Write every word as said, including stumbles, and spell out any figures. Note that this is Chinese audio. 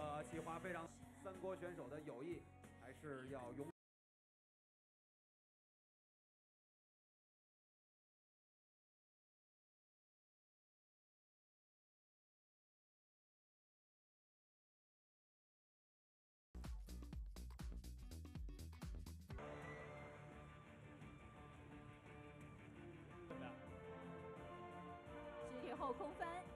个企划非常，三国选手的友谊还是要永。怎么样？十里后空翻。